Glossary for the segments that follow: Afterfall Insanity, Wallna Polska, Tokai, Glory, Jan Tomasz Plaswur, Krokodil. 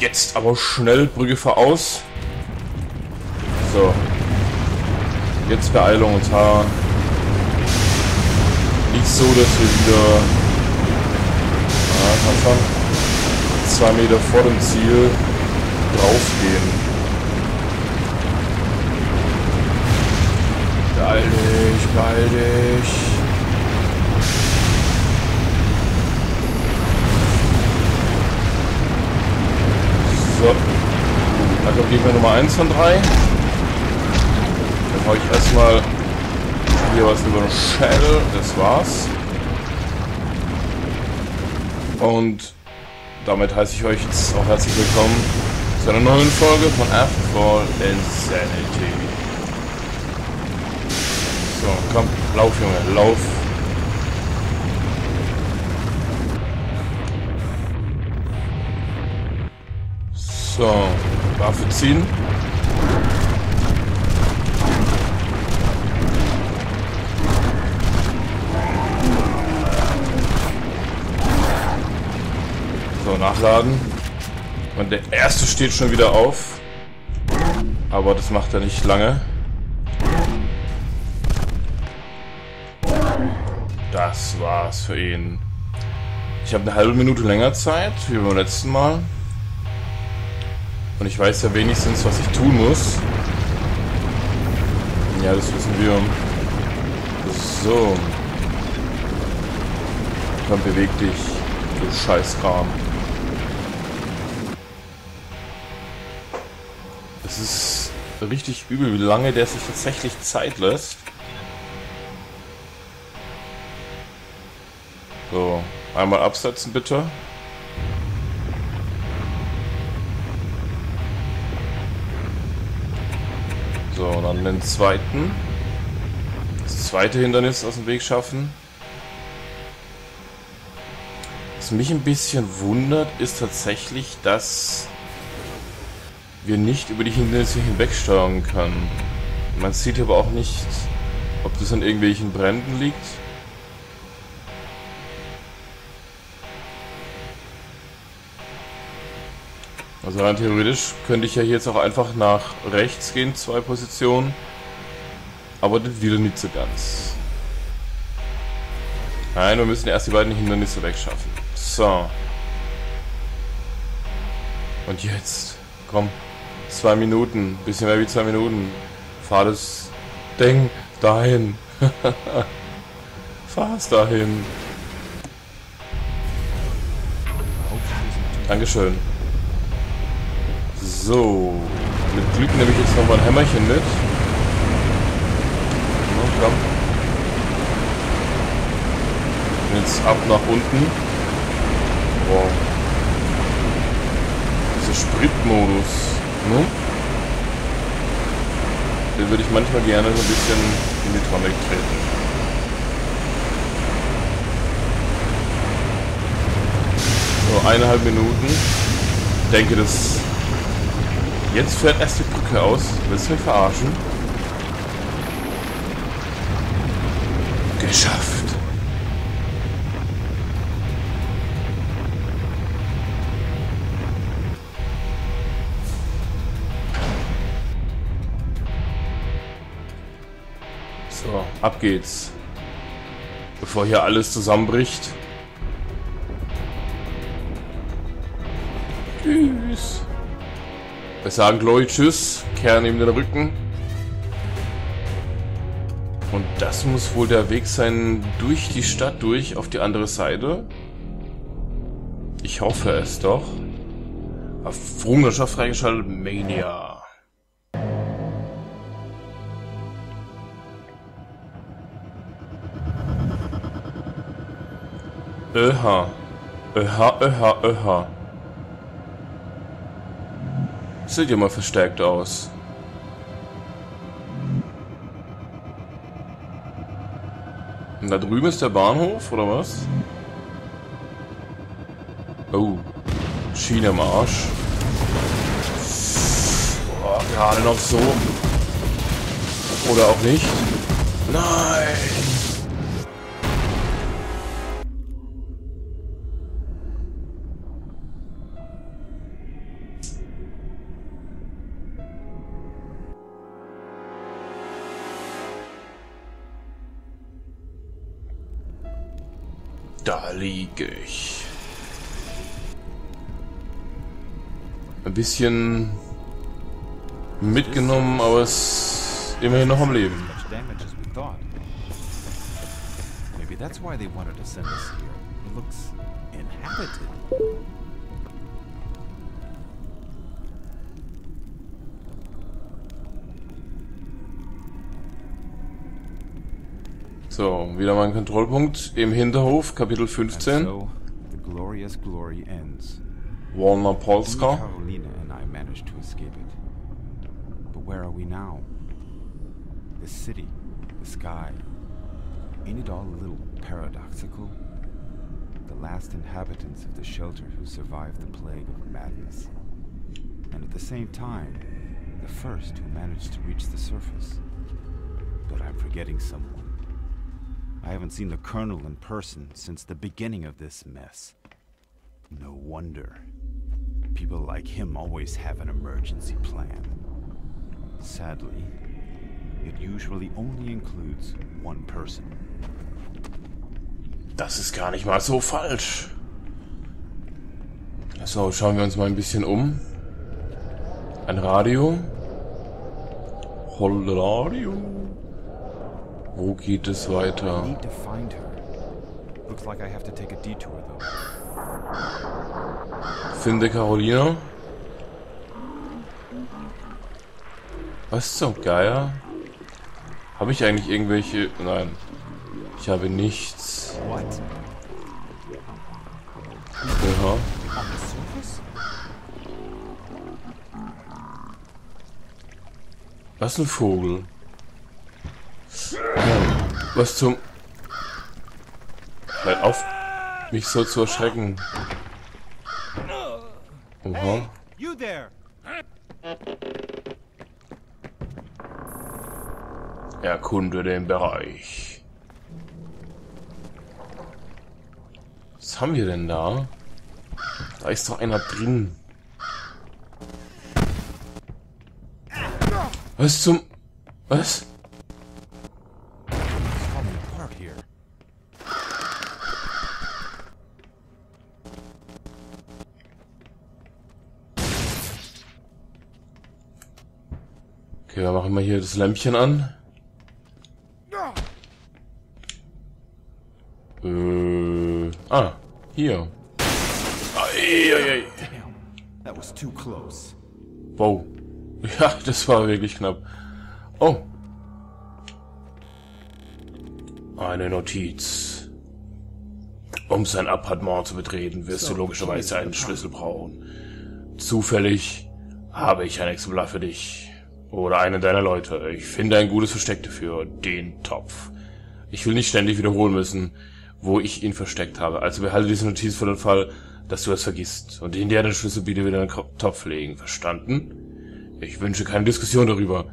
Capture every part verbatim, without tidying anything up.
Jetzt aber schnell, Brücke voraus. So. Jetzt Beeilung und Haar. Nicht so, dass wir wieder... Ah, komm schon. Zwei Meter vor dem Ziel draufgehen. Beeil dich, beeil dich. So. Da kommt Gegner Nummer eins von drei. Dann hau ich erstmal hier was über den Schädel. Das war's. Und damit heiße ich euch jetzt auch herzlich willkommen zu einer neuen Folge von Afterfall Insanity. So, komm, lauf, Junge, lauf. So, Waffe ziehen. So, nachladen. Und der erste steht schon wieder auf. Aber das macht er nicht lange. Das war's für ihn. Ich habe eine halbe Minute länger Zeit, wie beim letzten Mal. Und ich weiß ja wenigstens, was ich tun muss. Ja, das wissen wir. So. Komm, beweg dich, du Scheißkram. Es ist richtig übel, wie lange der sich tatsächlich Zeit lässt. So, einmal absetzen bitte. So, und dann den zweiten. Das zweite Hindernis aus dem Weg schaffen. Was mich ein bisschen wundert, ist tatsächlich, dass wir nicht über die Hindernisse hinweg steuern können. Man sieht aber auch nicht, ob das an irgendwelchen Bränden liegt. Also rein theoretisch könnte ich ja hier jetzt auch einfach nach rechts gehen, zwei Positionen, aber das wieder nicht so ganz. Nein, wir müssen erst die beiden Hindernisse wegschaffen. So. Und jetzt, komm, zwei Minuten, bisschen mehr wie zwei Minuten. Fahr das Ding dahin. Fahr es dahin. Dankeschön. So, mit Glück nehme ich jetzt noch mal ein Hämmerchen mit. So, komm. Und jetzt ab nach unten. Wow. Dieser Spritmodus, ne? Den würde ich manchmal gerne so ein bisschen in die Trommel treten. So, eineinhalb Minuten. Ich denke, das... Jetzt fährt erst die Brücke aus. Willst du mich verarschen? Geschafft. So, ab geht's. Bevor hier alles zusammenbricht. Tschüss. Wir sagen Glory, tschüss, kehren ihm den Rücken. Und das muss wohl der Weg sein, durch die Stadt durch, auf die andere Seite. Ich hoffe es doch. Errungenschaft freigeschaltet, Mania. Öha. Öha, öha, öha. Sieht ja mal verstärkt aus. Und da drüben ist der Bahnhof, oder was? Oh. Schiene im Arsch. Boah, gerade noch so. Oder auch nicht. Nein! Da liege ich. Ein bisschen mitgenommen, aber es ist immerhin noch am Leben. So, wieder mal ein Kontrollpunkt im Hinterhof, Kapitel fünfzehn. Wallna Polska. But where are we now? The city, the sky. Ain't it all a little paradoxical? The last inhabitants of the shelter who survived the plague of madness. And at the same time, the first who managed to reach the surface. But I'm forgetting someone. I haven't seen the Colonel in person since the beginning of this mess. No wonder. People like him always have an emergency plan. Sadly, it usually only includes one person. Das ist gar nicht mal so falsch. So, schauen wir uns mal ein bisschen um. Ein Radio. Hol Radio. Wo geht es weiter? Finde Carolina. Was zum Geier? Habe ich eigentlich irgendwelche... Nein. Ich habe nichts. Ja. Was ein Vogel. Was zum... Halt auf, mich so zu erschrecken. Oha. Erkunde den Bereich. Was haben wir denn da? Da ist doch einer drin. Was zum... Was? Okay, dann machen wir hier das Lämpchen an. Äh, ah, hier. Ai, ai, ai. Wow. Ja, das war wirklich knapp. Oh. Eine Notiz. Um sein Appartement zu betreten, wirst du logischerweise einen Schlüssel brauchen. Zufällig habe ich ein Exemplar für dich. Oder einen deiner Leute. Ich finde ein gutes Versteck dafür. Den Topf. Ich will nicht ständig wiederholen müssen, wo ich ihn versteckt habe. Also behalte diese Notiz für den Fall, dass du es vergisst. Und in der den Schlüssel bitte wieder in den Topf legen. Verstanden? Ich wünsche keine Diskussion darüber.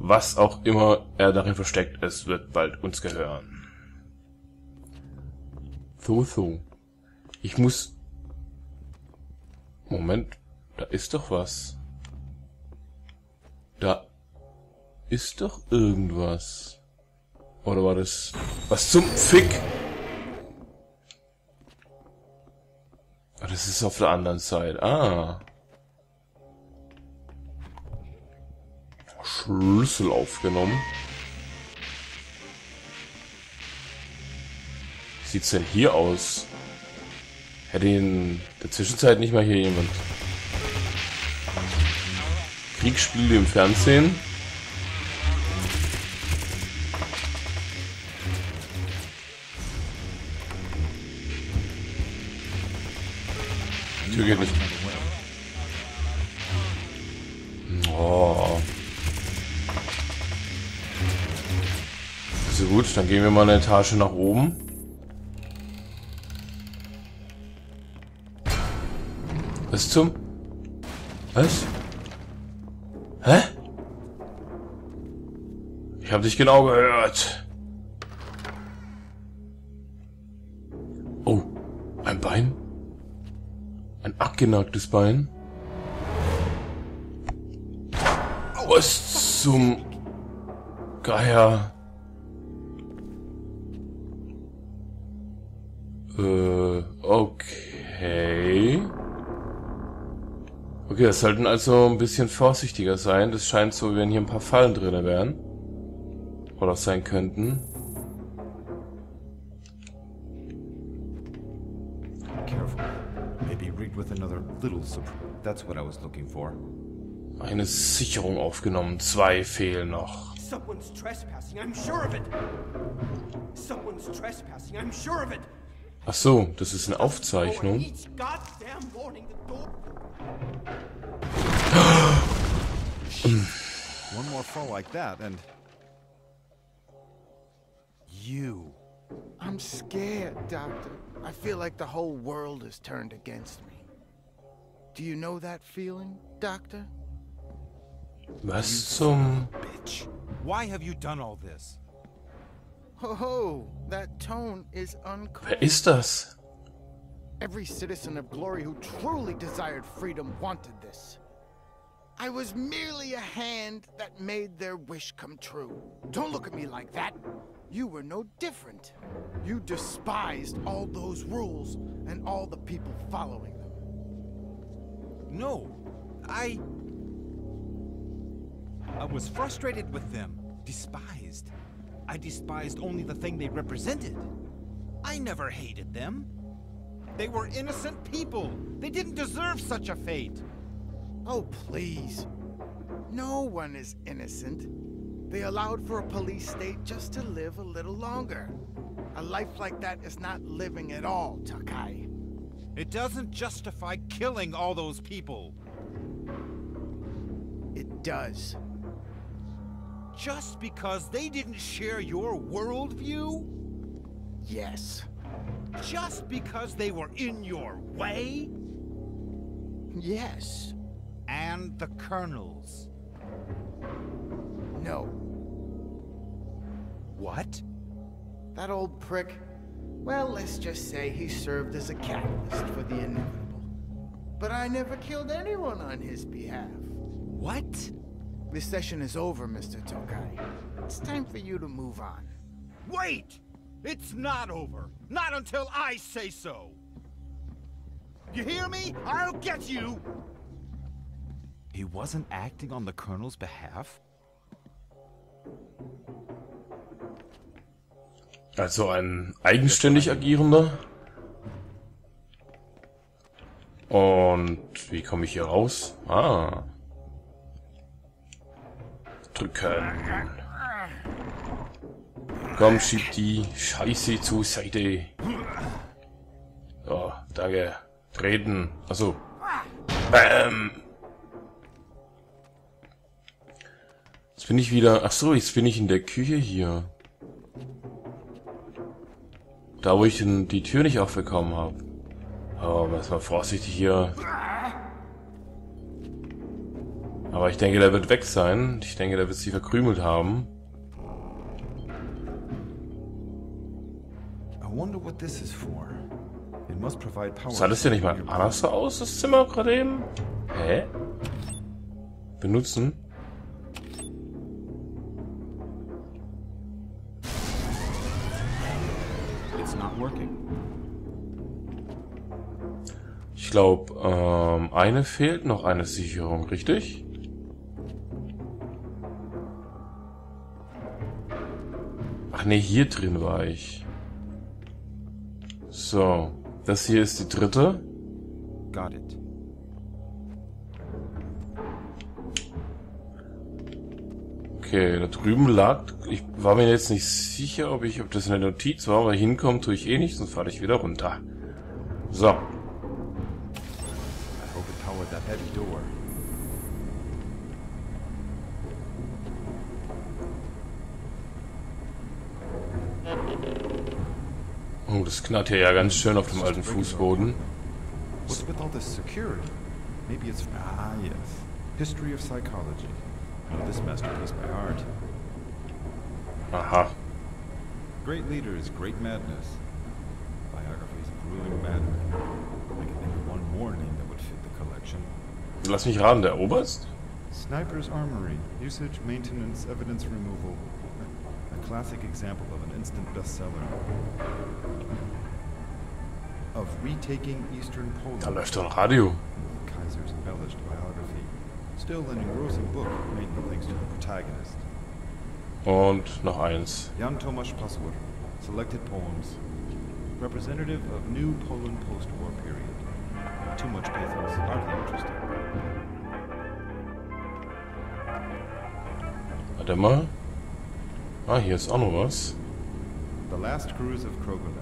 Was auch immer er darin versteckt, es wird bald uns gehören. So, so. Ich muss... Moment. Da ist doch was. Da ist doch irgendwas. Oder war das... Was zum Fick? Das ist auf der anderen Seite. Ah. Schlüssel aufgenommen. Wie sieht's denn hier aus? Hätte in der Zwischenzeit nicht mal hier jemand... Kriegsspiele im Fernsehen. Die Tür geht nicht. Oh. So gut, dann gehen wir mal eine Etage nach oben. Was zum... Was? Hä? Ich hab dich genau gehört. Oh, ein Bein? Ein abgenagtes Bein? Was zum Geier? Äh, okay. Okay, das sollten also ein bisschen vorsichtiger sein. Das scheint so, wie wenn hier ein paar Fallen drin wären. Oder sein könnten. Eine Sicherung aufgenommen. Zwei fehlen noch. Ach so, das ist eine Aufzeichnung. One more fall like that and you. I'm scared, Doctor. I feel like the whole world is turned against me. Do you know that feeling, Doctor? Was zum bitch? Why have you done all this? Oh, that tone is uncalled. Wer ist das? Every citizen of Glory who truly desired freedom wanted this. I was merely a hand that made their wish come true. Don't look at me like that. You were no different. You despised all those rules and all the people following them. No, I... I was frustrated with them. Despised. I despised only the thing they represented. I never hated them. They were innocent people. They didn't deserve such a fate. Oh, please. No one is innocent. They allowed for a police state just to live a little longer. A life like that is not living at all, Takai. It doesn't justify killing all those people. It does. Just because they didn't share your worldview? Yes. Just because they were in your way? Yes. And the colonels? No. What? That old prick? Well, let's just say he served as a catalyst for the inevitable. But I never killed anyone on his behalf. What? This session is over, Mister Tokai. It's time for you to move on. Wait! It's not over. Not until I say so. You hear me? I'll get you! He wasn't acting on the Colonel's behalf? Also ein eigenständig agierender. Und wie komme ich hier raus? Ah. Drücken. Komm, schieb die Scheiße zur Seite. Oh, danke. Treten. Achso. Bam. Jetzt bin ich wieder... Achso, jetzt bin ich in der Küche hier. Da, wo ich den, die Tür nicht aufbekommen habe. Aber erstmal vorsichtig hier. Aber ich denke, der wird weg sein. Ich denke, der wird sie verkrümelt haben. Sah das ja nicht mal anders aus, das Zimmer gerade eben? Hä? Benutzen? Ich glaube, ähm, eine fehlt noch, eine Sicherung, richtig? Ach ne, hier drin war ich. So, das hier ist die dritte. Got it. Okay, da drüben lag... Ich war mir jetzt nicht sicher, ob ich, ob das eine Notiz war, aber hinkommen tue ich eh nicht, sonst falle ich wieder runter. So. Oh, das knarrt hier ja ganz schön auf dem alten Fußboden. Was ist mit all this security? Maybe it's... Ah, yes. History of psychology. Oh, this masterpiece by art. Aha. Great leaders, great madness. Biographies of ruling madmen. I can think of one more name that would fit the collection. Lass mich raten, der Oberst? Sniper's Armory. Usage, maintenance, evidence removal. A classic example of an instant bestseller. of retaking eastern Poland. Da läuft doch ein Radio. Kaiser's embellished biography, still an engrossing book, mainly thanks to the protagonist. Und noch eins. Jan Tomasz Plaswur, selected poems, representative of new Poland post-war period. Too much pathos, hardly interesting. Warte mal. Ah, hier ist auch noch was. The Last Cruise of Krokodil.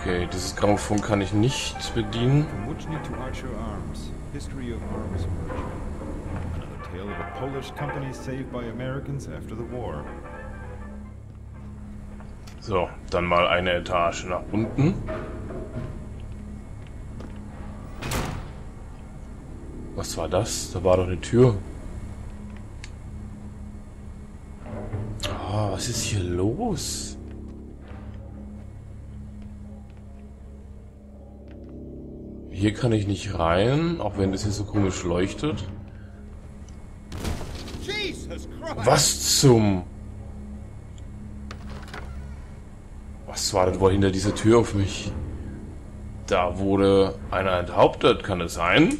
Okay, dieses Grammophon kann ich nicht bedienen. So, dann mal eine Etage nach unten. Was war das? Da war doch eine Tür. Was ist hier los? Hier kann ich nicht rein, auch wenn das hier so komisch leuchtet. Was zum... Was war denn wohl hinter dieser Tür auf mich? Da wurde einer enthauptet, kann es sein?